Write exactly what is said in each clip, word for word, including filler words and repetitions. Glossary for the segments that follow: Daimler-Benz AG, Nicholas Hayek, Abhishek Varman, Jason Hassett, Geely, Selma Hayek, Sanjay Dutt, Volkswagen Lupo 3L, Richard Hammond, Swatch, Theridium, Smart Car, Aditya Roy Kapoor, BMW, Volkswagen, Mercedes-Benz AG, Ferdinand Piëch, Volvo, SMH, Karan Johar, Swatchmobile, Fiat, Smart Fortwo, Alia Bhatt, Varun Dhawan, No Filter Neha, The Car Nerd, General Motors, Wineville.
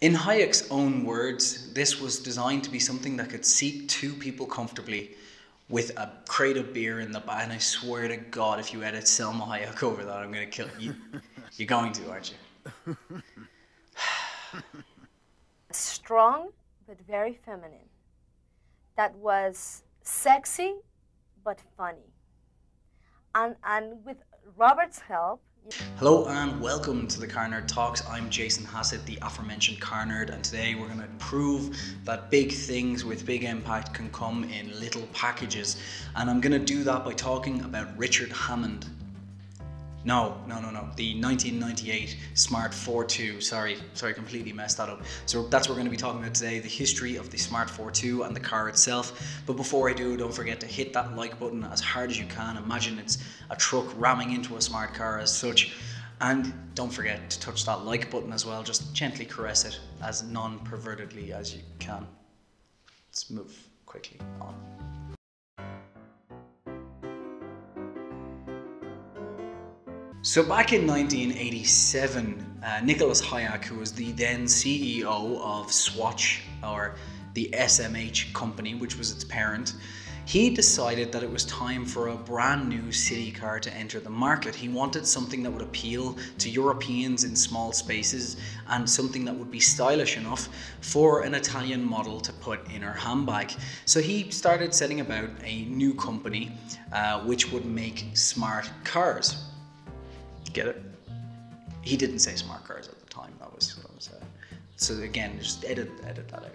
In Hayek's own words, this was designed to be something that could seat two people comfortably with a crate of beer in the back. And I swear to God, if you edit Selma Hayek over that, I'm going to kill you. You're going to, aren't you? Strong, but very feminine. That was sexy, but funny. And, and with Robert's help. Hello and welcome to the Car Nerd Talks. I'm Jason Hassett, the aforementioned car nerd, and today we're going to prove that big things with big impact can come in little packages. And I'm going to do that by talking about Richard Hammond. No, no, no, no. The nineteen ninety-eight Smart Fortwo. Sorry, sorry, completely messed that up. So that's what we're going to be talking about today, the history of the Smart Fortwo and the car itself. But before I do, don't forget to hit that like button as hard as you can. Imagine it's a truck ramming into a smart car as such. And don't forget to touch that like button as well. Just gently caress it as non-pervertedly as you can. Let's move quickly on. So back in nineteen eighty-seven, uh, Nicholas Hayek, who was the then C E O of Swatch, or the S M H company, which was its parent, he decided that it was time for a brand new city car to enter the market. He wanted something that would appeal to Europeans in small spaces and something that would be stylish enough for an Italian model to put in her handbag. So he started setting about a new company uh, which would make smart cars. Get it? He didn't say smart cars at the time. That was, that was uh, so again, just edit, edit that out.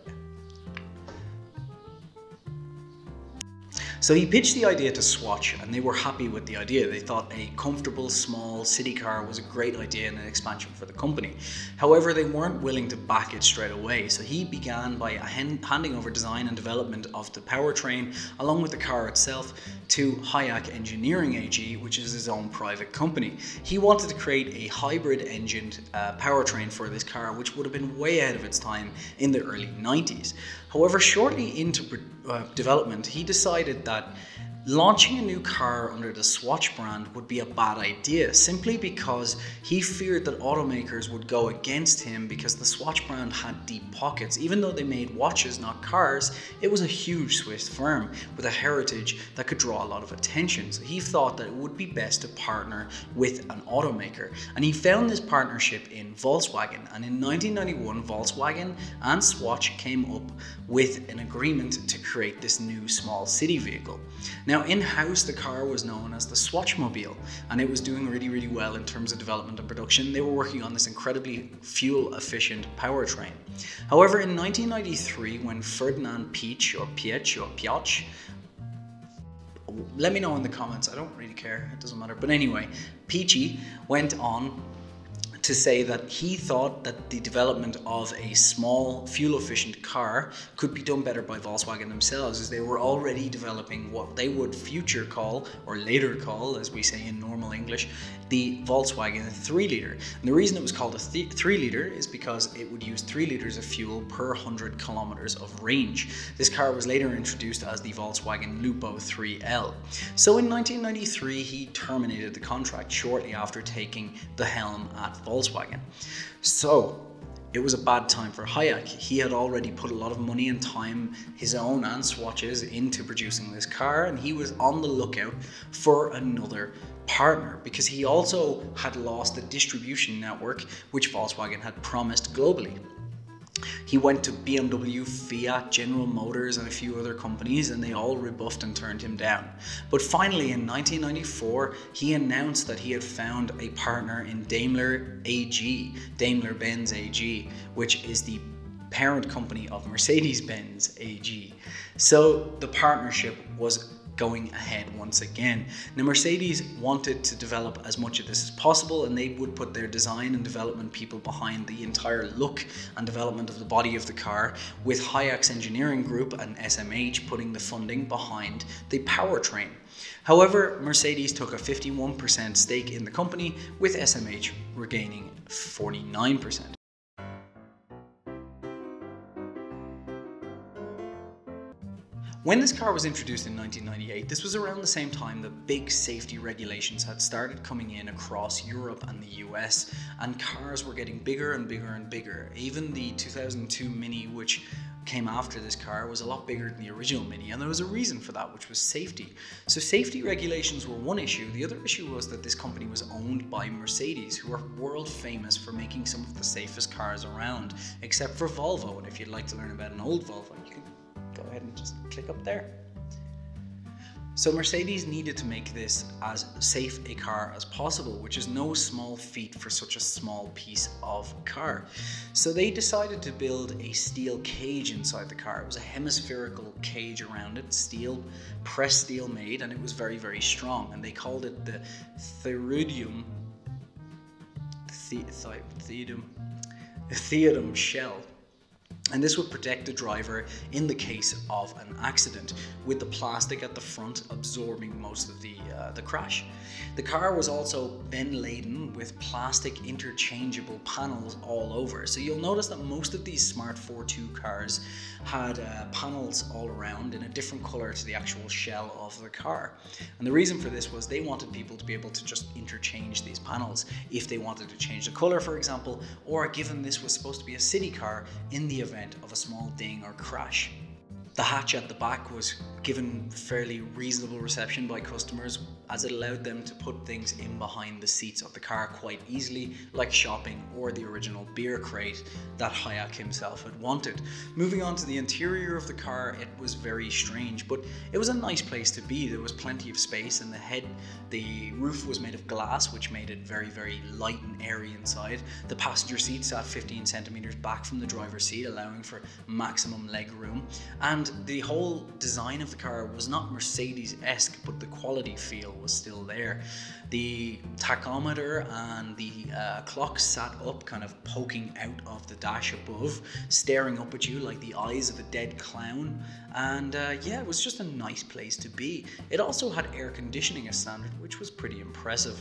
So he pitched the idea to Swatch and they were happy with the idea. They thought a comfortable, small city car was a great idea and an expansion for the company. However, they weren't willing to back it straight away. So he began by handing over design and development of the powertrain along with the car itself to Hayek Engineering A G, which is his own private company. He wanted to create a hybrid engined uh, powertrain for this car, which would have been way ahead of its time in the early nineties. However, shortly into uh, development, he decided that That launching a new car under the Swatch brand would be a bad idea, simply because he feared that automakers would go against him because the Swatch brand had deep pockets. Even though they made watches, not cars, it was a huge Swiss firm with a heritage that could draw a lot of attention. So he thought that it would be best to partner with an automaker. And he found this partnership in Volkswagen. And in nineteen ninety-one, Volkswagen and Swatch came up with an agreement to create this new small city vehicle. Now, in-house, the car was known as the Swatchmobile, and it was doing really, really well in terms of development and production. They were working on this incredibly fuel-efficient powertrain. However, in nineteen ninety-three, when Ferdinand Piëch or Piëch or Piëch, let me know in the comments, I don't really care, it doesn't matter. But anyway, Piëch went on to say that he thought that the development of a small fuel-efficient car could be done better by Volkswagen themselves, as they were already developing what they would future call, or later call, as we say in normal English, the Volkswagen three litre. And the reason it was called a three litre is because it would use three litres of fuel per one hundred kilometers of range. This car was later introduced as the Volkswagen Lupo three L. So in nineteen ninety-three, he terminated the contract shortly after taking the helm at Volkswagen. Volkswagen. So it was a bad time for Hayek. He had already put a lot of money and time, his own and Swatch's, into producing this car, and he was on the lookout for another partner because he also had lost the distribution network which Volkswagen had promised globally. He went to B M W, Fiat, General Motors and a few other companies, and they all rebuffed and turned him down. But finally in nineteen ninety-four, he announced that he had found a partner in Daimler A G, Daimler-Benz A G, which is the parent company of Mercedes-Benz A G. So the partnership was going ahead once again. Now Mercedes wanted to develop as much of this as possible, and they would put their design and development people behind the entire look and development of the body of the car, with Hayek's engineering group and S M H putting the funding behind the powertrain. However, Mercedes took a fifty-one percent stake in the company, with S M H regaining forty-nine percent. When this car was introduced in nineteen ninety-eight, this was around the same time that big safety regulations had started coming in across Europe and the U S, and cars were getting bigger and bigger and bigger. Even the two thousand two Mini, which came after this car, was a lot bigger than the original Mini, and there was a reason for that, which was safety. So safety regulations were one issue. The other issue was that this company was owned by Mercedes, who are world famous for making some of the safest cars around, except for Volvo. And if you'd like to learn about an old Volvo, you can go ahead and just click up there. So Mercedes needed to make this as safe a car as possible, which is no small feat for such a small piece of car. So they decided to build a steel cage inside the car. It was a hemispherical cage around it, steel, pressed steel made, and it was very, very strong. And they called it the Theridium, the, sorry, Theridium, Theridium shell. And this would protect the driver in the case of an accident, with the plastic at the front absorbing most of the, uh, the crash. The car was also then laden with plastic interchangeable panels all over. So you'll notice that most of these Smart Fortwo cars had uh, panels all around in a different color to the actual shell of the car. And the reason for this was they wanted people to be able to just interchange these panels if they wanted to change the color, for example, or given this was supposed to be a city car, in the event of a small ding or crash. The hatch at the back was given fairly reasonable reception by customers, as it allowed them to put things in behind the seats of the car quite easily, like shopping or the original beer crate that Hayek himself had wanted. Moving on to the interior of the car, it was very strange, but it was a nice place to be. There was plenty of space, and the head, the roof was made of glass, which made it very, very light and airy inside. The passenger seat sat fifteen centimeters back from the driver's seat, allowing for maximum leg room. And And the whole design of the car was not Mercedes-esque, but the quality feel was still there. The tachometer and the uh, clock sat up, kind of poking out of the dash above, staring up at you like the eyes of a dead clown. And uh, yeah, it was just a nice place to be. It also had air conditioning as standard, which was pretty impressive.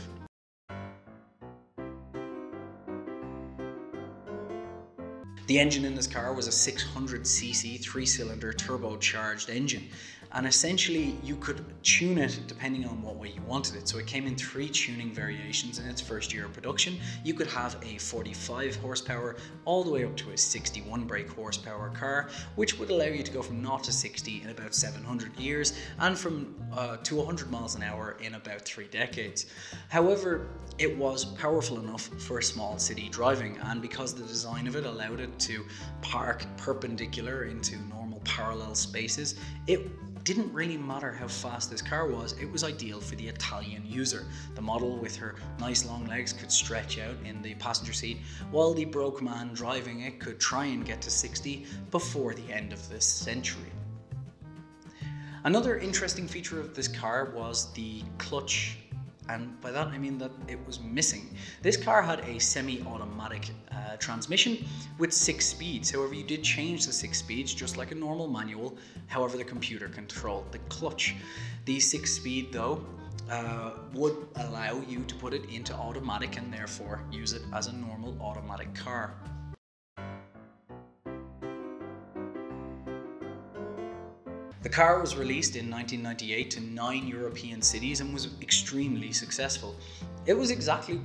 The engine in this car was a six hundred c c three-cylinder turbocharged engine, and essentially you could tune it depending on what way you wanted it. So it came in three tuning variations in its first year of production. You could have a forty-five horsepower all the way up to a sixty-one brake horsepower car, which would allow you to go from zero to sixty in about seven hundred years, and from uh, to one hundred miles an hour in about three decades. However, it was powerful enough for small city driving, and because the design of it allowed it to park perpendicular into normal parallel spaces, it didn't really matter how fast this car was. It was ideal for the Italian user. The model with her nice long legs could stretch out in the passenger seat, while the broke man driving it could try and get to sixty before the end of this century. Another interesting feature of this car was the clutch, and by that I mean that it was missing. This car had a semi-automatic uh, transmission with six speeds. However, you did change the six speeds just like a normal manual. However, the computer controlled the clutch. The six speed though uh, would allow you to put it into automatic and therefore use it as a normal automatic car. The car was released in nineteen ninety-eight to nine European cities and was extremely successful. It was exactly...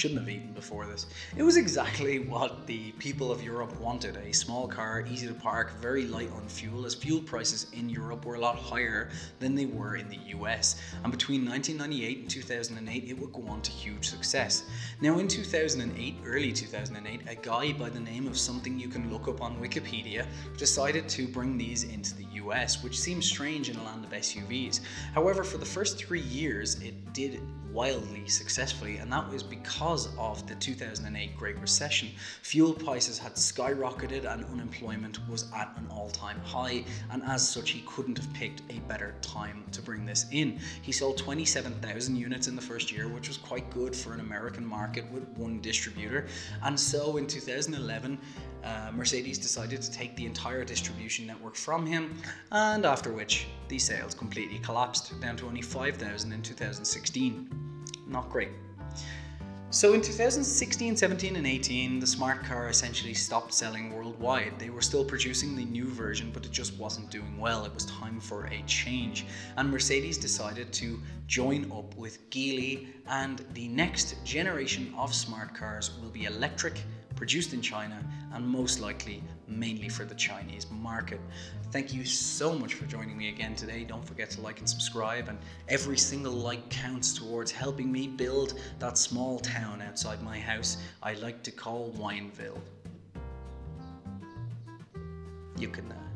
shouldn't have eaten before this. It was exactly what the people of Europe wanted. A small car, easy to park, very light on fuel, as fuel prices in Europe were a lot higher than they were in the U S. And between nineteen ninety-eight and two thousand eight, it would go on to huge success. Now in two thousand eight, early two thousand eight, a guy by the name of something you can look up on Wikipedia decided to bring these into the U S, which seems strange in a land of S U Vs. However, for the first three years, it did wildly successfully, and that was because of the two thousand eight Great Recession. Fuel prices had skyrocketed and unemployment was at an all-time high, and as such he couldn't have picked a better time to bring this in. He sold twenty-seven thousand units in the first year, which was quite good for an American market with one distributor, and so in two thousand eleven uh, Mercedes decided to take the entire distribution network from him, and after which the sales completely collapsed, down to only five thousand in two thousand sixteen. Not great. So in two thousand sixteen, seventeen and eighteen, the smart car essentially stopped selling worldwide. They were still producing the new version, but it just wasn't doing well. It was time for a change. And Mercedes decided to join up with Geely, and the next generation of smart cars will be electric, produced in China, and most likely mainly for the Chinese market. Thank you so much for joining me again today. Don't forget to like and subscribe, and every single like counts towards helping me build that small town outside my house I like to call Wineville. You can uh,